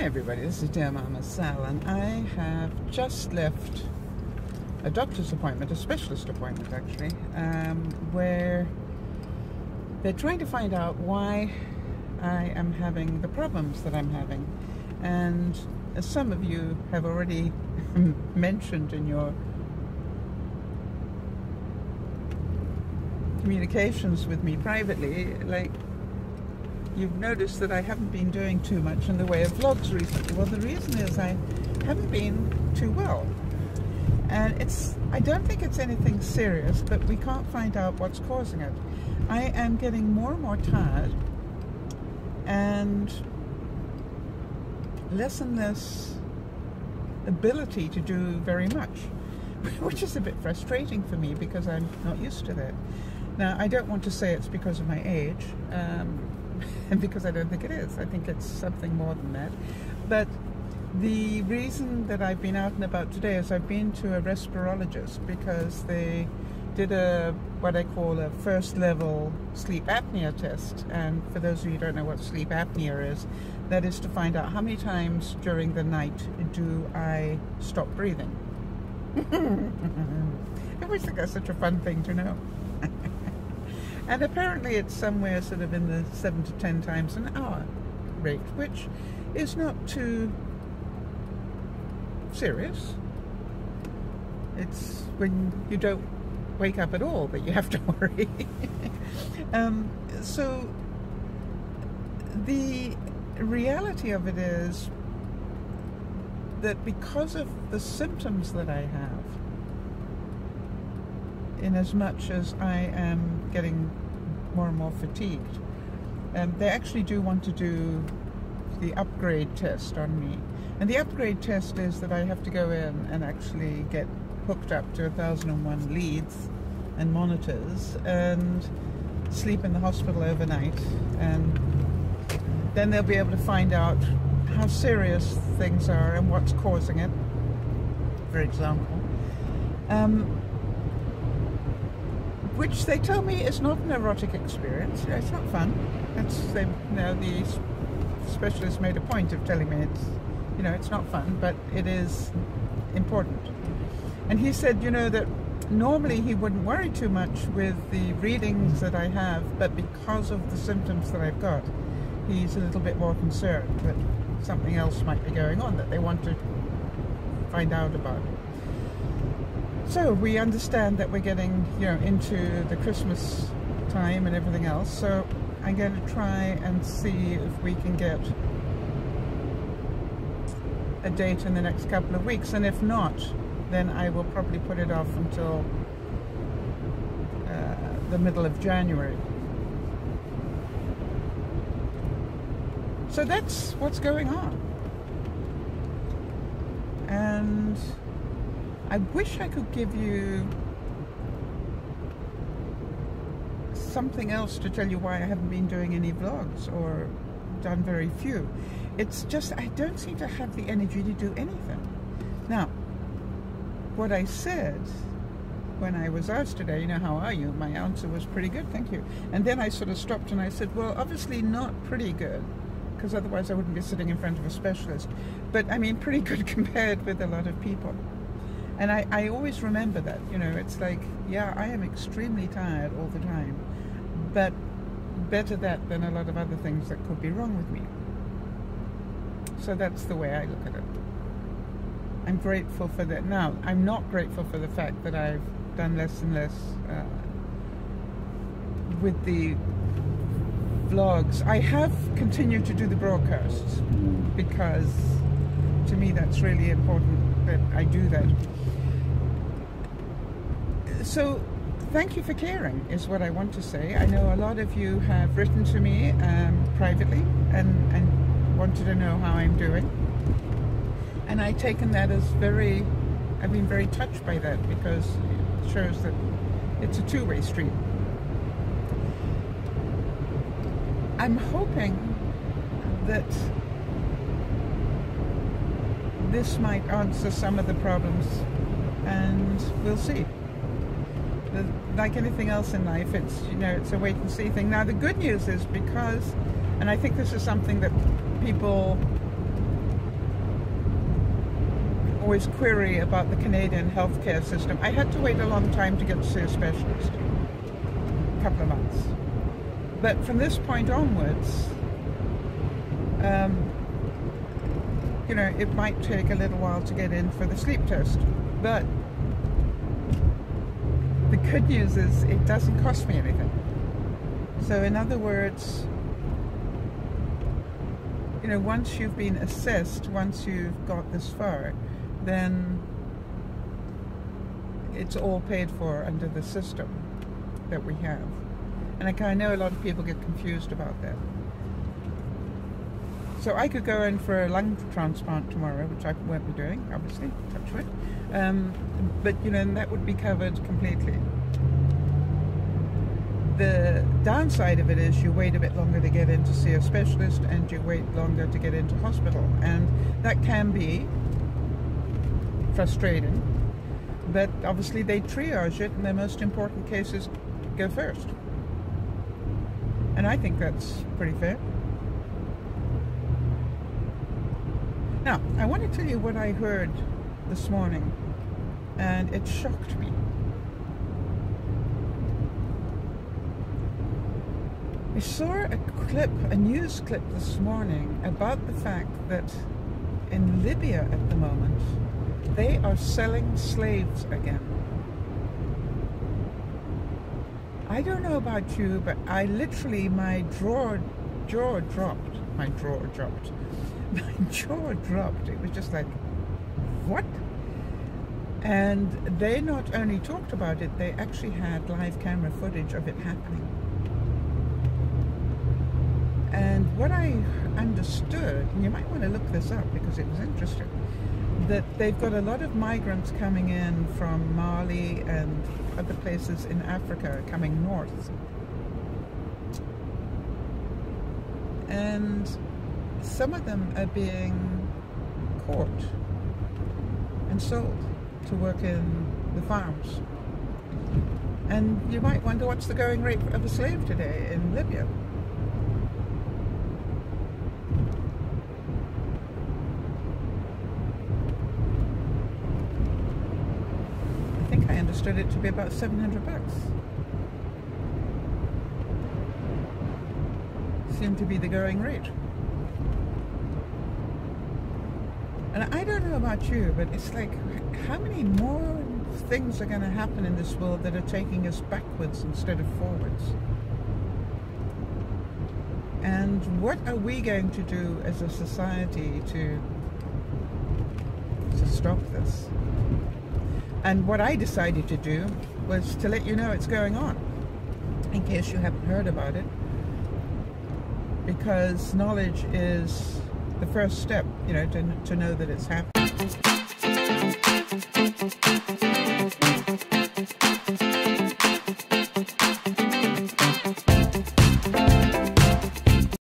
Everybody, this is DearMamaSal, and I have just left a doctor's appointment, a specialist appointment actually, where they're trying to find out why I am having the problems that I'm having. And as some of you have already mentioned in your communications with me privately, like, you've noticed that I haven't been doing too much in the way of vlogs recently. Well, the reason is I haven't been too well. And I don't think it's anything serious, but we can't find out what's causing it. I am getting more and more tired and less and less ability to do very much, which is a bit frustrating for me because I'm not used to that. Now, I don't want to say it's because of my age, and because I don't think it is. I think it's something more than that. But the reason that I've been out and about today is I've been to a respirologist because they did what I call a first level sleep apnea test. And for those of you who don't know what sleep apnea is, that is to find out how many times during the night do I stop breathing. I always think that's such a fun thing to know. And apparently it's somewhere sort of in the 7 to 10 times an hour rate, which is not too serious. It's when you don't wake up at all that you have to worry. So the reality of it is that because of the symptoms that I have, in as much as I am getting more and more fatigued. They actually do want to do the upgrade test on me. And the upgrade test is that I have to go in and actually get hooked up to 1001 leads and monitors and sleep in the hospital overnight. And then they'll be able to find out how serious things are and what's causing it, for example. Which they tell me is not an erotic experience. It's not fun. The specialist made a point of telling me it's not fun, but it is important. And he said, that normally he wouldn't worry too much with the readings that I have, but because of the symptoms that I've got, he's a little bit more concerned that something else might be going on that they want to find out about. So we understand that we're getting, into the Christmas time and everything else. So I'm going to try and see if we can get a date in the next couple of weeks. And if not, then I will probably put it off until the middle of January. So that's what's going on. And I wish I could give you something else to tell you why I haven't been doing any vlogs or done very few. It's just I don't seem to have the energy to do anything. Now, what I said when I was asked today, how are you? My answer was pretty good, thank you. And then I sort of stopped and I said, well, obviously not pretty good, because otherwise I wouldn't be sitting in front of a specialist. But I mean, pretty good compared with a lot of people. And I always remember that, it's like, yeah, I am extremely tired all the time, but better that than a lot of other things that could be wrong with me. So that's the way I look at it. I'm grateful for that. Now, I'm not grateful for the fact that I've done less and less with the vlogs. I have continued to do the broadcasts because to me that's really important that I do that. So thank you for caring is what I want to say. I know a lot of you have written to me privately and wanted to know how I'm doing, and I've taken that as I've been very touched by that because it shows that it's a two-way street. I'm hoping that this might answer some of the problems, and we'll see. Like anything else in life, it's, you know, it's a wait and see thing. Now the good news is, because, and I think this is something that people always query about the Canadian healthcare system, I had to wait a long time to get to see a specialist, a couple of months. But from this point onwards, you know, it might take a little while to get in for the sleep test, but the good news is it doesn't cost me anything. So in other words, you know, once you've been assessed, once you've got this far, then it's all paid for under the system that we have. And like, I know a lot of people get confused about that. So I could go in for a lung transplant tomorrow, which I won't be doing, obviously, touch wood. But, you know, and that would be covered completely. The downside of it is you wait a bit longer to get in to see a specialist, and you wait longer to get into hospital. And that can be frustrating, but obviously they triage it, and their most important cases go first. And I think that's pretty fair. Now, I want to tell you what I heard this morning, and it shocked me. I saw a clip, a news clip this morning, about the fact that in Libya at the moment, they are selling slaves again. I don't know about you, but I literally, my jaw dropped. My jaw dropped. My jaw dropped. It was just like, what? And they not only talked about it, they actually had live camera footage of it happening. And what I understood, and you might want to look this up because it was interesting, that they've got a lot of migrants coming in from Mali and other places in Africa, coming north. And some of them are being caught and sold to work in the farms. And you might wonder, what's the going rate of a slave today in Libya? Understood it to be about 700 bucks. Seemed to be the going rate. And I don't know about you, but it's like, how many more things are going to happen in this world that are taking us backwards instead of forwards? And what are we going to do as a society to stop this? And what I decided to do was to let you know it's going on, in case you haven't heard about it, because knowledge is the first step, you know, to know that it's happening.